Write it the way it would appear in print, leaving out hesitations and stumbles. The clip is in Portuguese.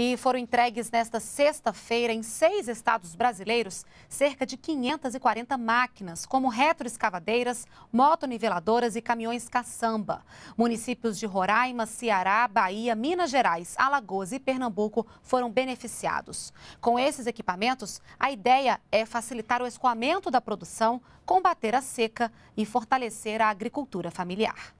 e foram entregues nesta sexta-feira em 6 estados brasileiros cerca de 540 máquinas, como retroescavadeiras, motoniveladoras e caminhões caçamba. Municípios de Roraima, Ceará, Bahia, Minas Gerais, Alagoas e Pernambuco foram beneficiados. Com esses equipamentos, a ideia é facilitar o escoamento da produção, combater a seca e fortalecer a agricultura familiar.